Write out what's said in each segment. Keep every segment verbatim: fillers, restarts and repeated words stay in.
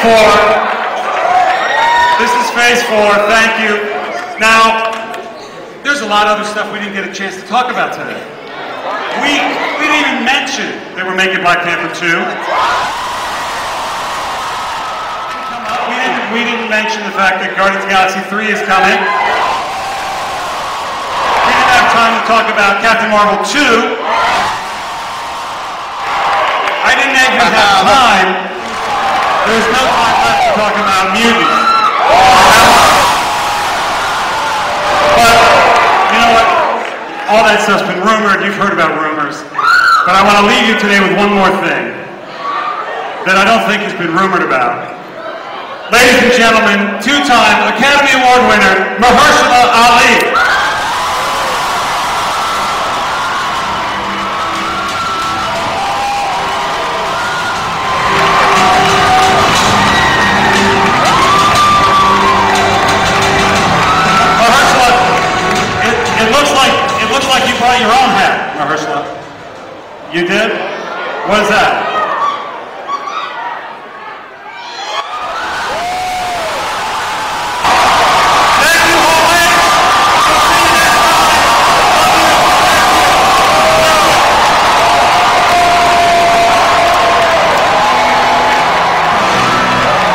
four. This is phase four, thank you. Now, there's a lot of other stuff we didn't get a chance to talk about today. We, we didn't even mention that we're making Black Panther two. We didn't, we didn't mention the fact that Guardians of the Galaxy three is coming. We didn't have time to talk about Captain Marvel two. I didn't even have time. There's no time left to talk about movies. But, you know what? All that stuff's been rumored. You've heard about rumors. But I want to leave you today with one more thing that I don't think has been rumored about. Ladies and gentlemen, two-time Academy Award winner, Mahershala Ali. Your own hat, Mahershala. You did? What is that? Thank you, always. We'll see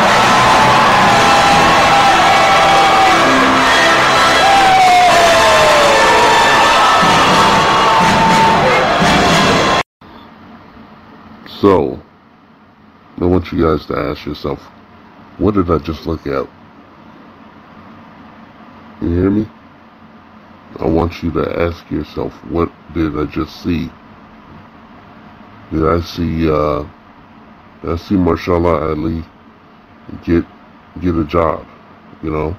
you next time. So, I want you guys to ask yourself, what did I just look at? You hear me? I want you to ask yourself, what did I just see? Did I see, uh, did I see Mahershala Ali get, get a job, you know?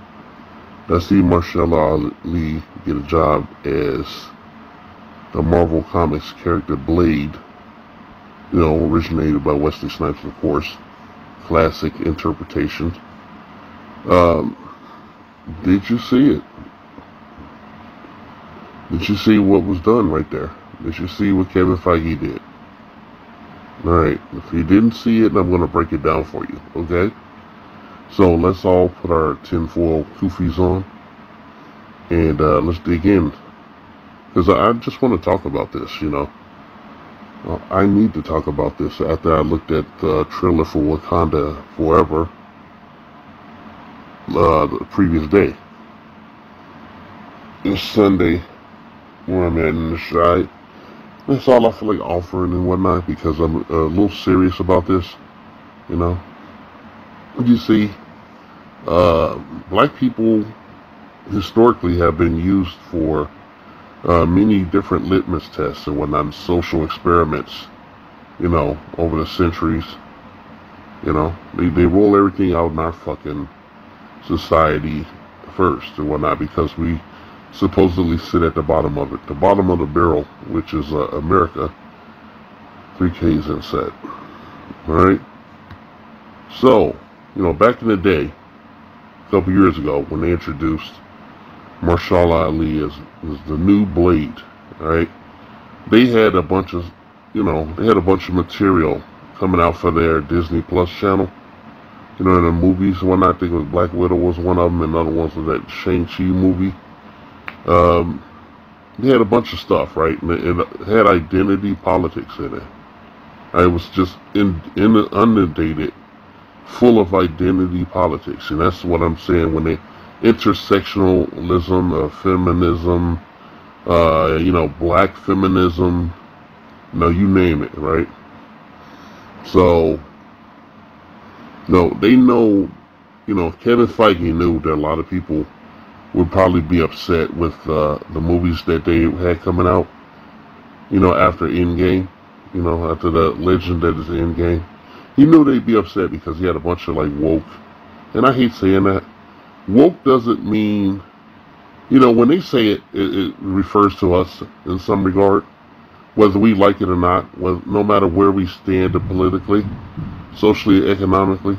Did I see Mahershala Ali get a job as the Marvel Comics character Blade? You know, originated by Wesley Snipes, of course. Classic interpretation. Um, did you see it? Did you see what was done right there? Did you see what Kevin Feige did? Alright, if you didn't see it, I'm going to break it down for you, okay? So, let's all put our tinfoil koofies on. And uh, let's dig in. Because I, I just want to talk about this, you know. I need to talk about this after I looked at the trailer for Wakanda Forever uh, the previous day. It's Sunday, where I'm at in the shide. That's all I feel like offering and whatnot because I'm a little serious about this, you know. You see, uh, black people historically have been used for Uh, many different litmus tests and whatnot, social experiments, you know, over the centuries. You know, they, they roll everything out in our fucking society first and whatnot because we supposedly sit at the bottom of it. The bottom of the barrel, which is uh, America, three Ks in set. Alright? So, you know, back in the day, a couple years ago, when they introduced Mahershala Ali is, is the new Blade, right? They had a bunch of, you know, they had a bunch of material coming out for their Disney Plus channel. You know, in the movies, one I think was Black Widow was one of them, and another one was that Shang-Chi movie. Um, they had a bunch of stuff, right? And it, it had identity politics in it. It was just in, in inundated, full of identity politics, and that's what I'm saying when they intersectionalism, uh, feminism, uh, you know, black feminism, you know, you name it, right? So, no, they know, you know, Kevin Feige knew that a lot of people would probably be upset with uh, the movies that they had coming out, you know, after Endgame, you know, after the legend that is Endgame. He knew they'd be upset because he had a bunch of, like, woke, and I hate saying that. Woke doesn't mean, you know, when they say it, it, it refers to us in some regard, whether we like it or not, whether, no matter where we stand politically, socially, economically.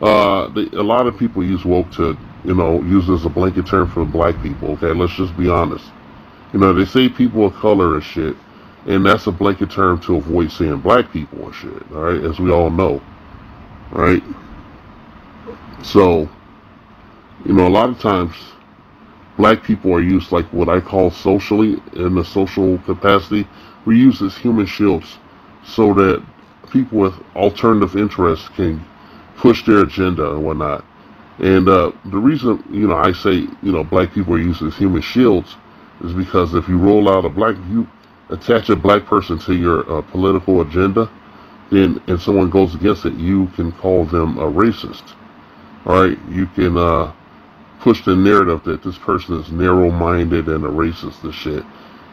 Uh, they, a lot of people use woke to, you know, use as a blanket term for black people, okay? Let's just be honest. You know, they say people of color and shit, and that's a blanket term to avoid saying black people and shit, all right? As we all know, all right? So, you know, a lot of times black people are used, like what I call socially, in the social capacity, we're used as human shields so that people with alternative interests can push their agenda and whatnot. And uh, the reason, you know, I say, you know, black people are used as human shields is because if you roll out a black, you attach a black person to your uh, political agenda, then if someone goes against it, you can call them a racist. All right, you can uh, push the narrative that this person is narrow-minded and a racist and shit.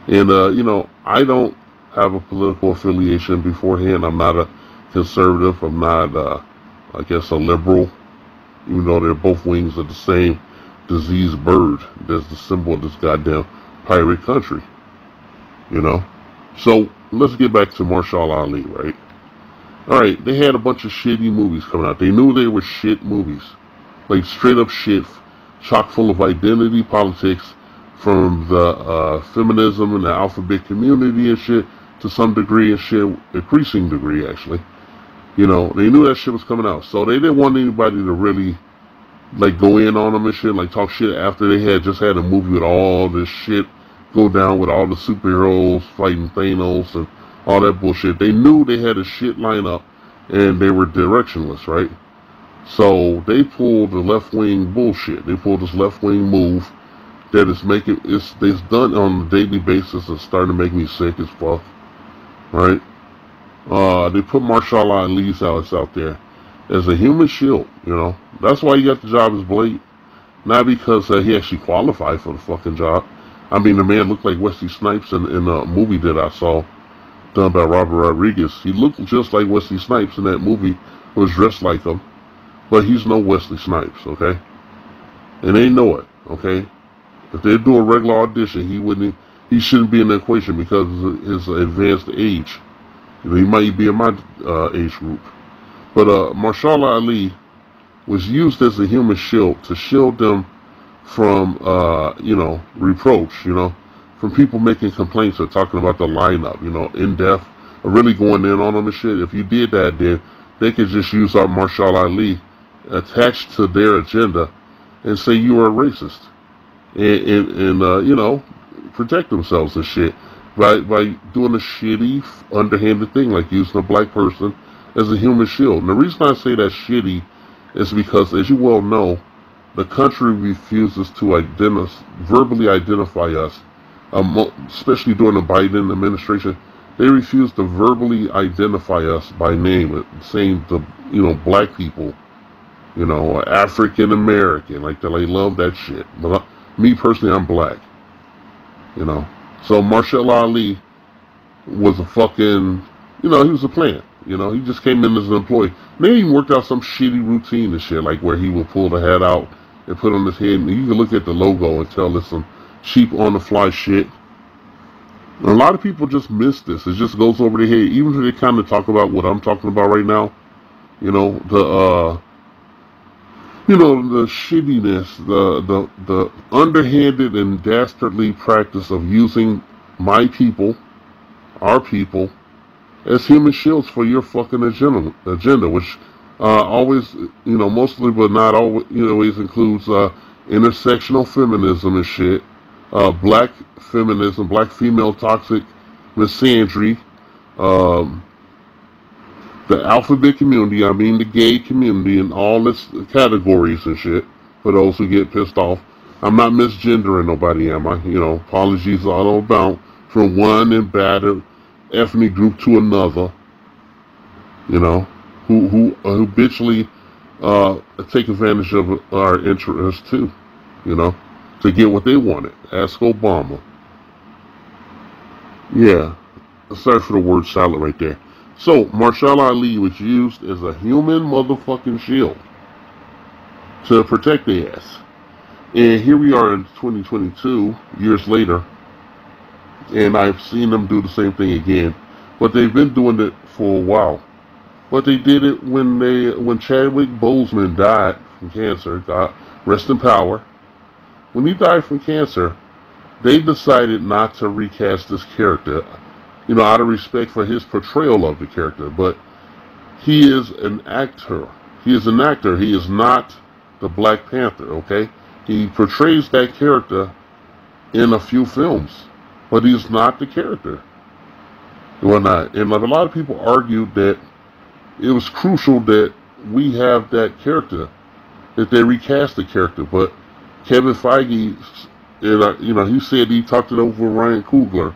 And, uh, you know, I don't have a political affiliation beforehand. I'm not a conservative. I'm not, uh, I guess, a liberal. Even though they're both wings of the same diseased bird that's the symbol of this goddamn pirate country. You know? So, let's get back to Mahershala Ali, right? Alright, they had a bunch of shitty movies coming out. They knew they were shit movies. Like, straight up shit. Chock full of identity politics from the uh, feminism and the alphabet community and shit, to some degree and shit, increasing degree actually. You know, they knew that shit was coming out, so they didn't want anybody to really like go in on them and shit, like talk shit after they had just had a movie with all this shit go down with all the superheroes fighting Thanos and all that bullshit. They knew they had a shit lineup and they were directionless, right? So they pulled the left wing bullshit. They pulled this left wing move that is making it's it's done on a daily basis and starting to make me sick as fuck, right? Uh, they put Mahershala Ali's Alice out there as a human shield, you know. That's why he got the job as Blade. Not because uh, he actually qualified for the fucking job. I mean, the man looked like Wesley Snipes in, in a movie that I saw done by Robert Rodriguez. He looked just like Wesley Snipes in that movie, was dressed like him. But he's no Wesley Snipes, okay? And they know it, okay? If they do a regular audition, he wouldn't, he shouldn't be in the equation because of his advanced age. He might be in my uh, age group. But uh, Mahershala Ali was used as a human shield to shield them from, uh, you know, reproach, you know, from people making complaints or talking about the lineup, you know, in depth, or really going in on them and shit. If you did that, then they could just use our Mahershala Ali attached to their agenda and say you are a racist. And, and, and uh, you know, protect themselves and shit. By, by doing a shitty, underhanded thing, like using a black person as a human shield. And the reason I say that shitty is because, as you well know, the country refuses to identi verbally identify us, um, especially during the Biden administration. They refuse to verbally identify us by name, saying the, you know, black people, you know, African American, like they love that shit. But I, me personally, I'm black, you know. So Mahershala Ali was a fucking, you know, he was a plant. You know, he just came in as an employee. And they even worked out some shitty routine and shit, like where he would pull the hat out and put on his head. And you can look at the logo and tell it's some cheap on-the-fly shit. And a lot of people just miss this. It just goes over their head. Even if they kind of talk about what I'm talking about right now, you know, the, uh, you know, the shittiness, the, the the underhanded and dastardly practice of using my people, our people, as human shields for your fucking agenda, agenda which uh, always, you know, mostly but not always, you know, always includes uh, intersectional feminism and shit, uh, black feminism, black female toxic misandry, um, the alphabet community, I mean the gay community, and all its categories and shit, for those who get pissed off. I'm not misgendering nobody, am I? You know, apologies all about from one embattered ethnic group to another, you know, who, who uh, habitually uh, take advantage of our interests too, you know, to get what they wanted. Ask Obama. Yeah, sorry for the word salad right there. So, Mahershala Ali was used as a human motherfucking shield to protect the ass. And here we are in twenty twenty-two, years later, and I've seen them do the same thing again. But they've been doing it for a while. But they did it when they, when Chadwick Boseman died from cancer, God rest in power. When he died from cancer, they decided not to recast this character, you know, out of respect for his portrayal of the character. But he is an actor. He is an actor. He is not the Black Panther, okay? He portrays that character in a few films, but he's not the character. Well, not. And a lot of people argued that it was crucial that we have that character, that they recast the character. But Kevin Feige, you know, he said he talked it over with Ryan Coogler.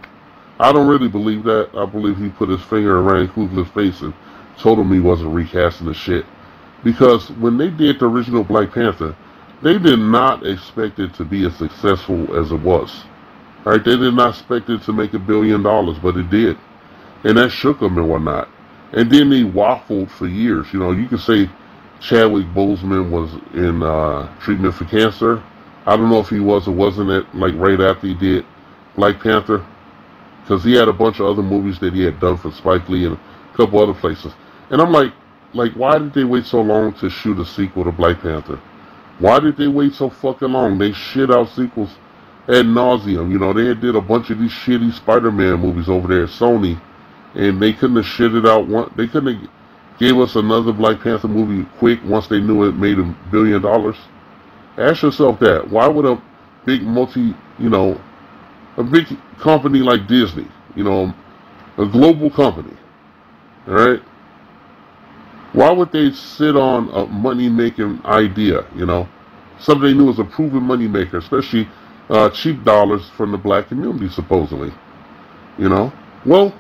I don't really believe that. I believe he put his finger in Ryan Coogler's face and told him he wasn't recasting the shit. Because when they did the original Black Panther, they did not expect it to be as successful as it was. Right? They did not expect it to make a billion dollars, but it did. And that shook them and whatnot. And then they waffled for years. You know, you can say Chadwick Boseman was in uh, treatment for cancer. I don't know if he was or wasn't it, like right after he did Black Panther. Because he had a bunch of other movies that he had done for Spike Lee and a couple other places. And I'm like, like, why did they wait so long to shoot a sequel to Black Panther? Why did they wait so fucking long? They shit out sequels ad nauseum. You know, they had did a bunch of these shitty Spider-Man movies over there at Sony. And they couldn't have shit it out. One, they couldn't have gave us another Black Panther movie quick once they knew it made a billion dollars. Ask yourself that. Why would a big multi, you know, a big company like Disney, you know, a global company, all right? Why would they sit on a money-making idea, you know? Something they knew was a proven money-maker, especially uh, cheap dollars from the black community, supposedly, you know? Well,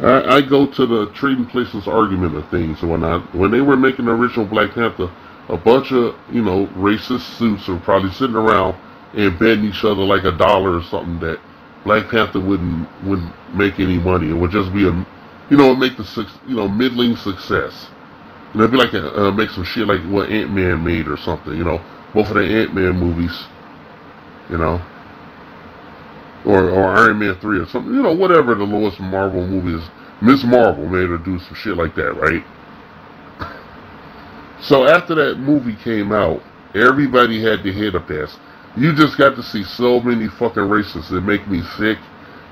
I, I go to the trading places argument of things and whatnot. When they were making the original Black Panther, a bunch of, you know, racist suits were probably sitting around and betting each other like a dollar or something that Black Panther wouldn't wouldn't make any money. It would just be a, you know, make the, you know, middling success. You know, it'd be like a, uh, make some shit like what Ant-Man made or something. You know, both of the Ant-Man movies. You know, or or Iron Man three or something. You know, whatever the lowest Marvel movie is. Miz Marvel made her do some shit like that, right? So after that movie came out, everybody had their head up their ass. You just got to see so many fucking racists. It make me sick.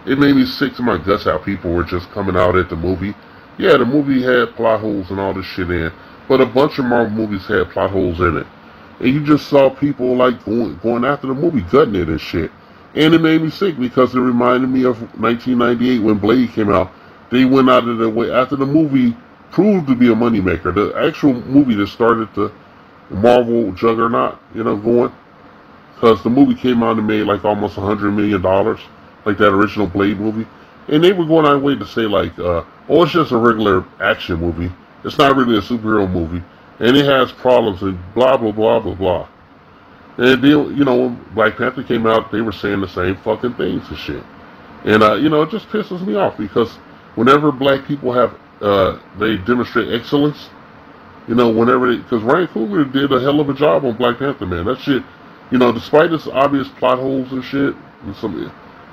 It made me sick to my guts how people were just coming out at the movie. Yeah, the movie had plot holes and all this shit in it, but a bunch of Marvel movies had plot holes in it. And you just saw people like going, going after the movie, gutting it and shit. And it made me sick because it reminded me of nineteen ninety-eight when Blade came out. They went out of their way. After the movie proved to be a moneymaker, the actual movie that started the Marvel juggernaut, you know, going. Because the movie came out and made like almost a hundred million dollars, like that original Blade movie. And they were going out of their way to say like, uh, oh, it's just a regular action movie. It's not really a superhero movie. And it has problems and blah, blah, blah, blah, blah. And, they, you know, when Black Panther came out, they were saying the same fucking things and shit. And, uh, you know, it just pisses me off because whenever black people have, uh, they demonstrate excellence, you know, whenever they, because Ryan Coogler did a hell of a job on Black Panther, man. That shit... You know, despite its obvious plot holes and shit, and some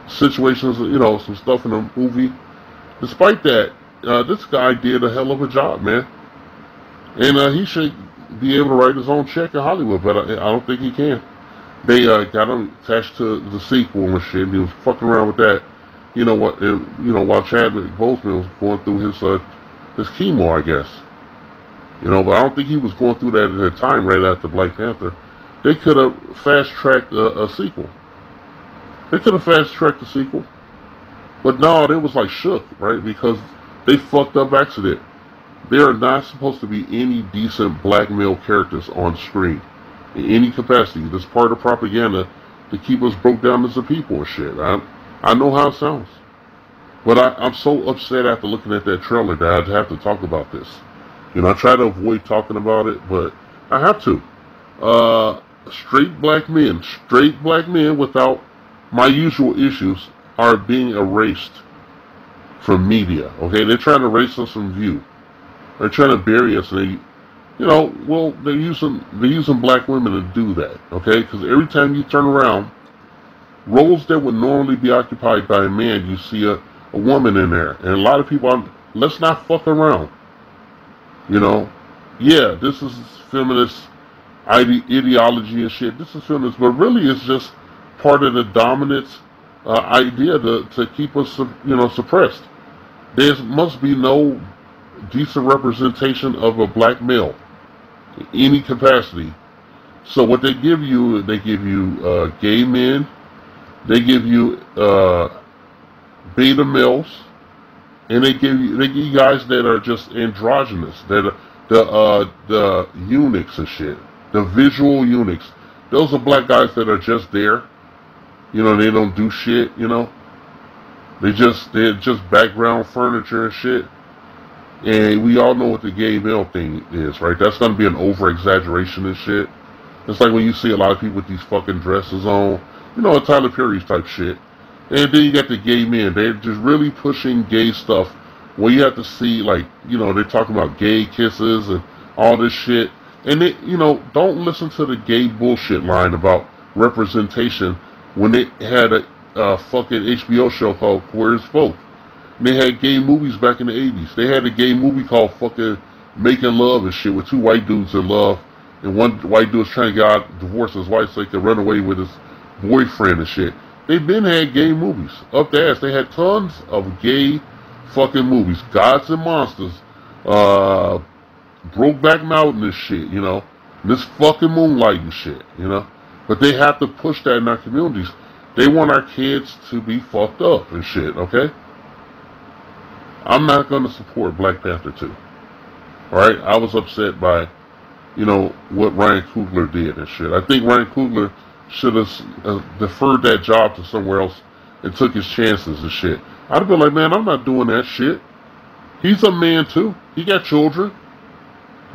situations, you know, some stuff in the movie, despite that, uh, this guy did a hell of a job, man. And uh, he should be able to write his own check in Hollywood, but I, I don't think he can. They uh, got him attached to the sequel and shit, and he was fucking around with that, you know, what, and, you know, while Chadwick Boseman was going through his, uh, his chemo, I guess. You know, but I don't think he was going through that at the time right after Black Panther. They could have fast-tracked a, a sequel. They could have fast-tracked a sequel. But no, they was like shook, right? Because they fucked up accident. There are not supposed to be any decent black male characters on screen. In any capacity. That's part of propaganda to keep us broke down as a people and shit. I, I know how it sounds. But I, I'm so upset after looking at that trailer that I'd have to talk about this. You know, I try to avoid talking about it, but I have to. Uh... Straight black men, straight black men without my usual issues are being erased from media, okay? They're trying to erase us from view. They're trying to bury us. And they, you know, well, they're using, they're using black women to do that, okay? Because every time you turn around, roles that would normally be occupied by a man, you see a, a woman in there. And a lot of people, are, let's not fuck around, you know? Yeah, this is feminist Ide ideology and shit. This is feminist, but really it's just part of the dominant uh, idea to, to keep us, you know, suppressed. There must be no decent representation of a black male in any capacity. So what they give you, they give you uh, gay men, they give you uh, beta males, and they give you, they give you guys that are just androgynous, that are the uh, the eunuchs and shit, the visual eunuchs. Those are black guys that are just there, you know. They don't do shit, you know. They just they're just background furniture and shit. And we all know what the gay male thing is, right? That's gonna be an over exaggeration and shit. It's like when you see a lot of people with these fucking dresses on, you know, a Tyler Perry's type shit. And then you got the gay men. They're just really pushing gay stuff where you have to see, like, you know, they're talking about gay kisses and all this shit. And, they, you know, don't listen to the gay bullshit line about representation when they had a, a fucking H B O show called Queer as Folk. They had gay movies back in the eighties. They had a gay movie called fucking Making Love and shit with two white dudes in love. And one white dude was trying to get out, divorce his wife so he could run away with his boyfriend and shit. They've been had gay movies up their ass. They had tons of gay fucking movies. Gods and Monsters, uh, Brokeback Mountain and shit, you know. And this fucking Moonlight and shit, you know. But they have to push that in our communities. They want our kids to be fucked up and shit, okay? I'm not going to support Black Panther two. Alright? I was upset by, you know, what Ryan Coogler did and shit. I think Ryan Coogler should have uh, deferred that job to somewhere else and took his chances and shit. I'd have been like, man, I'm not doing that shit. He's a man too. He got children.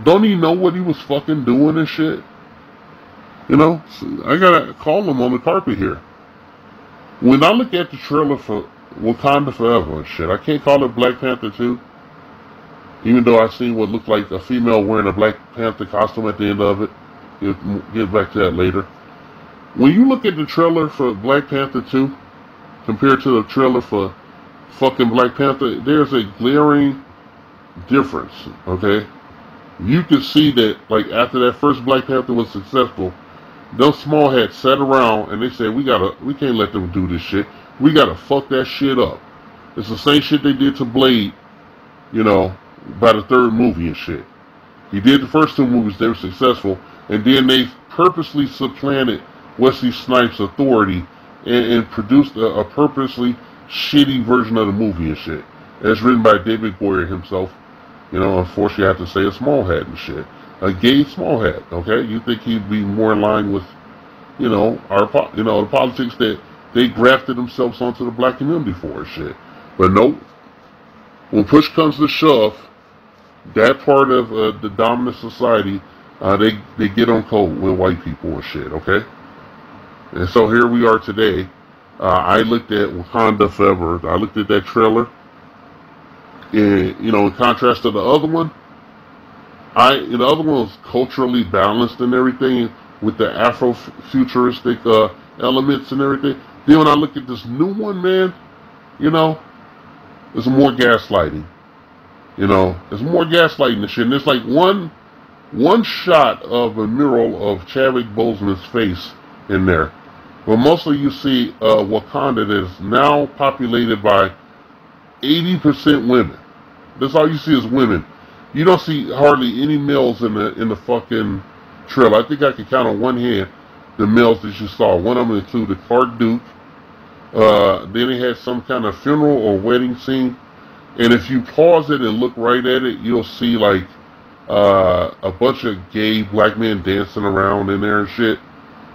Don't he know what he was fucking doing and shit? You know, I gotta call him on the carpet here. When I look at the trailer for Wakanda Forever and shit, I can't call it Black Panther two. Even though I seen what looked like a female wearing a Black Panther costume at the end of it. We'll get back to that later. When you look at the trailer for Black Panther two, compared to the trailer for fucking Black Panther, there's a glaring difference, okay? You can see that, like, after that first Black Panther was successful, those small hats sat around and they said, we gotta, we can't let them do this shit. We gotta fuck that shit up. It's the same shit they did to Blade, you know, by the third movie and shit. He did the first two movies, they were successful, and then they purposely supplanted Wesley Snipes' authority and, and produced a, a purposely shitty version of the movie and shit. It's written by David Goyer himself. You know, unfortunately I have to say a small hat and shit. A gay small hat, okay? You think he'd be more in line with, you know, our, you know, the politics that they grafted themselves onto the black community for and shit. But nope. When push comes to shove, that part of uh, the dominant society, uh, they, they get on cold with white people and shit, okay? And so here we are today. Uh, I looked at Wakanda Forever. I looked at that trailer. And, you know, in contrast to the other one, I the other one was culturally balanced and everything with the Afro-futuristic uh, elements and everything. Then when I look at this new one, man, you know, there's more gaslighting. You know, there's more gaslighting and shit. And there's like one, one shot of a mural of Chadwick Boseman's face in there. But mostly you see uh, Wakanda that is now populated by eighty percent women. That's all you see is women. You don't see hardly any males in the in the fucking trailer. I think I can count on one hand the males that you saw. One of them included Clark Duke. Uh, then they had some kind of funeral or wedding scene. And if you pause it and look right at it, you'll see like uh, a bunch of gay black men dancing around in there and shit.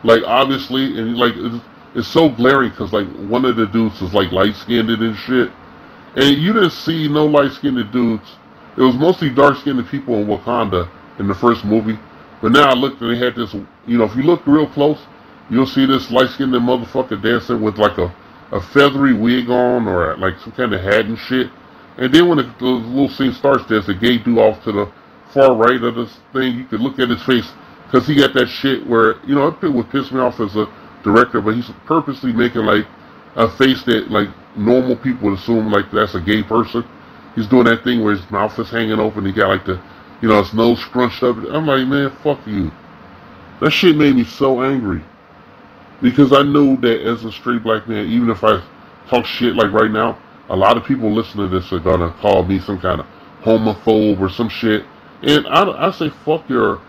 Like, obviously, and like, it's, it's so glaring because, like, one of the dudes is, like, light-skinned and shit. And you didn't see no light-skinned dudes. It was mostly dark-skinned people in Wakanda in the first movie. But now I looked and they had this, you know, if you look real close, you'll see this light-skinned motherfucker dancing with, like, a, a feathery wig on or, like, some kind of hat and shit. And then when the, the little scene starts, there's a gay dude off to the far right of this thing. You could look at his face. Because he got that shit where, you know, it would piss me off as a director, but he's purposely making, like, a face that, like, normal people would assume, like, that's a gay person. He's doing that thing where his mouth is hanging open. He got, like, the, you know, his nose scrunched up. I'm like, man, fuck you. That shit made me so angry. Because I knew that as a straight black man, even if I talk shit, like, right now, a lot of people listening to this are going to call me some kind of homophobe or some shit. And I, I say, fuck your...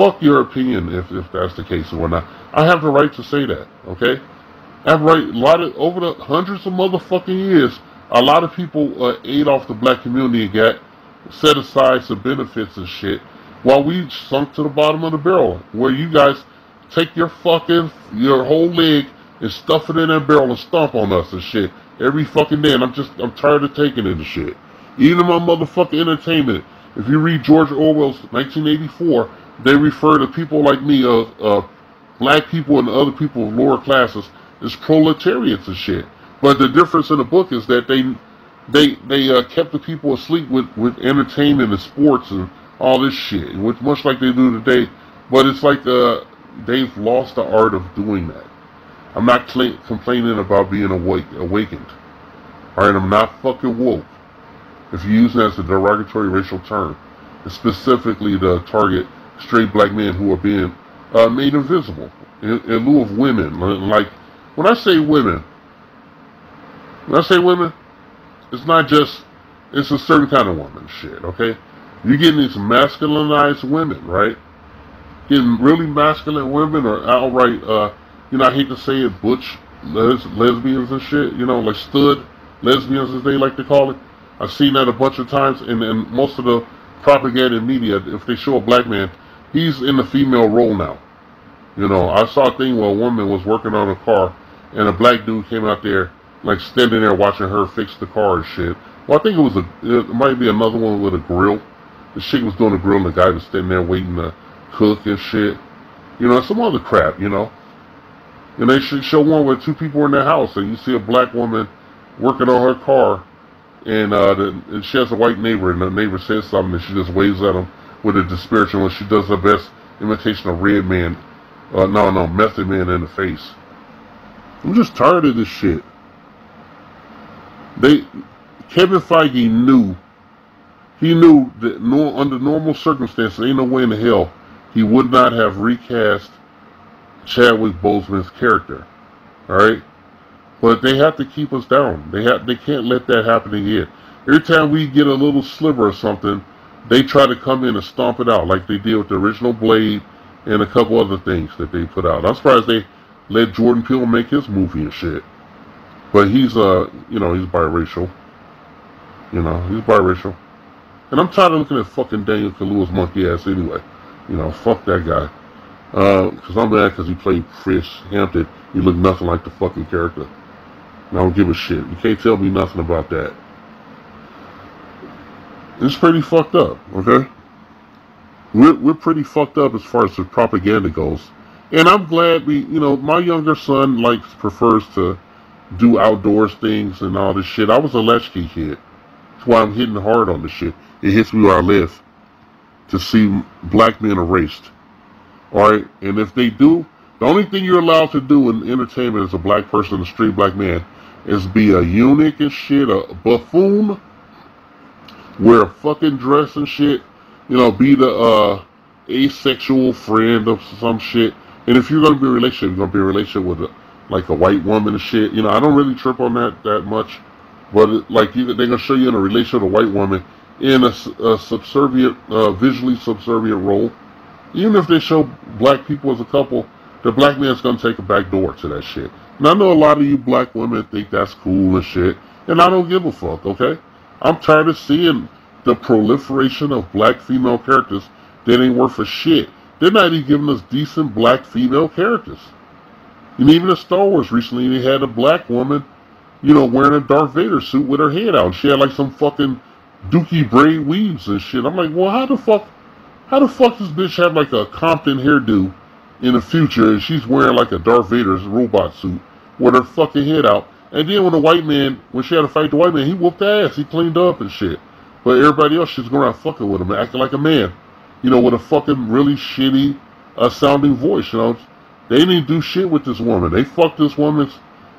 fuck your opinion if, if that's the case or not. I have the right to say that, okay? I have the right, a lot of, over the hundreds of motherfucking years, a lot of people uh, ate off the black community and got set aside some benefits and shit, while we sunk to the bottom of the barrel, where you guys take your fucking, your whole leg and stuff it in that barrel and stomp on us and shit, every fucking day, and I'm just, I'm tired of taking it and shit. Even my motherfucking entertainment, if you read George Orwell's nineteen eighty-four, they refer to people like me, uh, uh, black people and other people of lower classes, as proletariats and shit. But the difference in the book is that they they they uh, kept the people asleep with, with entertainment and sports and all this shit, which much like they do today. But it's like uh, they've lost the art of doing that. I'm not complaining about being awake, awakened. Alright, I'm not fucking woke. If you use that as a derogatory racial term, it's specifically to target straight black men who are being uh, made invisible in, in lieu of women. Like, when I say women, when I say women, it's not just, it's a certain kind of woman shit, okay? You're getting these masculinized women, right? Getting really masculine women or outright, uh, you know, I hate to say it, butch les lesbians and shit, you know, like stud lesbians as they like to call it. I've seen that a bunch of times, and, and most of the propaganda media, if they show a black man, he's in the female role now. You know, I saw a thing where a woman was working on a car, and a black dude came out there, like standing there watching her fix the car and shit. Well, I think it was a, it might be another one with a grill. The chick was doing a grill, and the guy was standing there waiting to cook and shit. You know, some other crap, you know. And they should show one where two people are in their house, and you see a black woman working on her car. And, uh, the, and she has a white neighbor, and the neighbor says something, and she just waves at him with a disparaging when she does her best imitation of Red Man, uh, no, no, Method Man in the face. I'm just tired of this shit. They, Kevin Feige knew, he knew that no, under normal circumstances, ain't no way in hell he would not have recast Chadwick Boseman's character, alright? But they have to keep us down. They have, they can't let that happen again. Every time we get a little sliver or something, they try to come in and stomp it out, like they did with the original Blade and a couple other things that they put out. I'm surprised they let Jordan Peele make his movie and shit. But he's, uh, you know, he's biracial. You know, he's biracial. And I'm tired of looking at fucking Daniel Kaluuya's monkey ass anyway. You know, fuck that guy. Uh, because I'm mad because he played Chris Hampton. He looked nothing like the fucking character. I don't give a shit. You can't tell me nothing about that. It's pretty fucked up, okay? We're, we're pretty fucked up as far as the propaganda goes. And I'm glad we, you know, my younger son likes, prefers to do outdoors things and all this shit. I was a latchkey kid. That's why I'm hitting hard on this shit. It hits me where I live. To see black men erased. Alright? And if they do, the only thing you're allowed to do in entertainment as a black person, a street black man, is be a eunuch and shit, a buffoon, wear a fucking dress and shit, you know, be the uh, asexual friend of some shit. And if you're going to be in a relationship, you're going to be in a relationship with a, like a white woman and shit. You know, I don't really trip on that that much, but it, like you, they're going to show you in a relationship with a white woman in a, a subservient, uh, visually subservient role. Even if they show black people as a couple, the black man's going to take a back door to that shit. And I know a lot of you black women think that's cool and shit. And I don't give a fuck, okay? I'm tired of seeing the proliferation of black female characters that ain't worth a shit. They're not even giving us decent black female characters. And even in Star Wars recently, they had a black woman, you know, wearing a Darth Vader suit with her head out. She had like some fucking dookie braid weaves and shit. I'm like, well, how the fuck, how the fuck does this bitch have like a Compton hairdo in the future, and she's wearing like a Darth Vader's robot suit with her fucking head out? And then when the white man, when she had to fight the white man, he whooped ass, he cleaned up and shit. But everybody else, she's going around fucking with him, acting like a man, you know, with a fucking really shitty uh, sounding voice. You know, they didn't do shit with this woman. They fucked this woman's,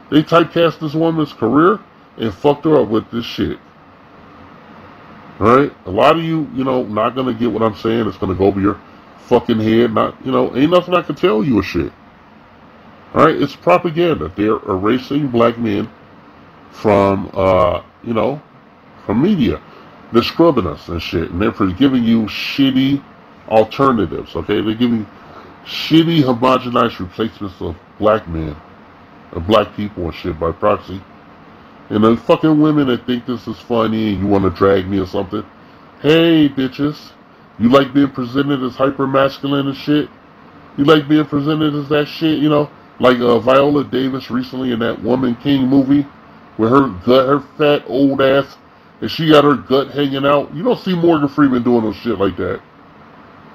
they typecast this woman's career and fucked her up with this shit. Alright, a lot of you, you know, not going to get what I'm saying. It's going to go over your fucking head. Not, you know, ain't nothing I can tell you or shit. Alright, it's propaganda. They're erasing black men from, uh, you know, from media. They're scrubbing us and shit, and they're giving you shitty alternatives, okay? They're giving shitty, homogenized replacements of black men, of black people and shit by proxy. And then fucking women that think this is funny and you want to drag me or something. Hey, bitches. You like being presented as hyper-masculine and shit? You like being presented as that shit, you know? Like uh, Viola Davis recently in that Woman King movie, with her gut, her fat old ass, and she got her gut hanging out. You don't see Morgan Freeman doing no shit like that.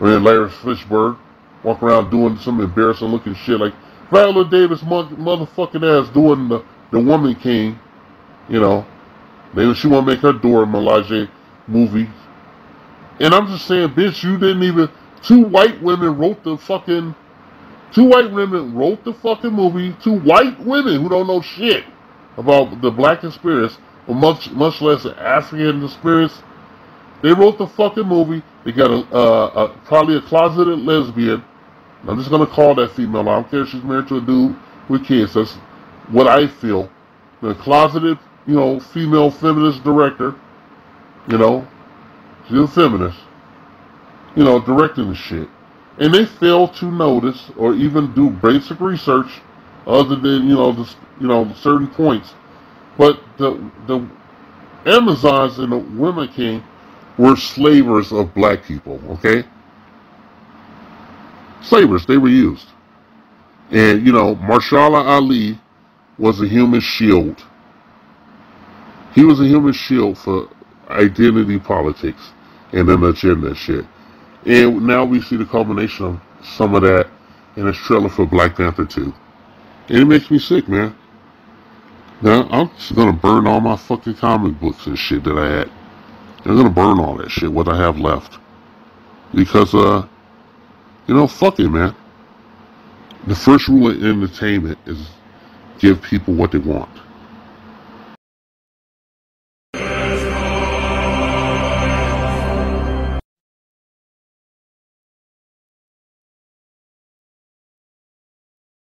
Or then Larry Fishburne walk around doing some embarrassing looking shit like Viola Davis motherfucking ass doing the, the Woman King, you know. Maybe she want to make her Dora Milaje movie. And I'm just saying, bitch, you didn't even... Two white women wrote the fucking... Two white women wrote the fucking movie. Two white women who don't know shit about the black experience, or much much less the African experience. They wrote the fucking movie. They got a, uh, a probably a closeted lesbian. I'm just going to call that female. I don't care if she's married to a dude with kids. That's what I feel. The closeted, you know, female feminist director, you know, she's a feminist, you know, directing the shit. And they fail to notice or even do basic research other than, you know, the, you know, certain points. But the the Amazons and the Women King were slavers of black people, okay? Slavers, they were used. And, you know, Mahershala Ali was a human shield. He was a human shield for identity politics and an agenda shit. And now we see the culmination of some of that in this trailer for Black Panther two. And it makes me sick, man. Now, I'm just going to burn all my fucking comic books and shit that I had. I'm going to burn all that shit, what I have left. Because, uh, you know, fuck it, man. The first rule of entertainment is give people what they want.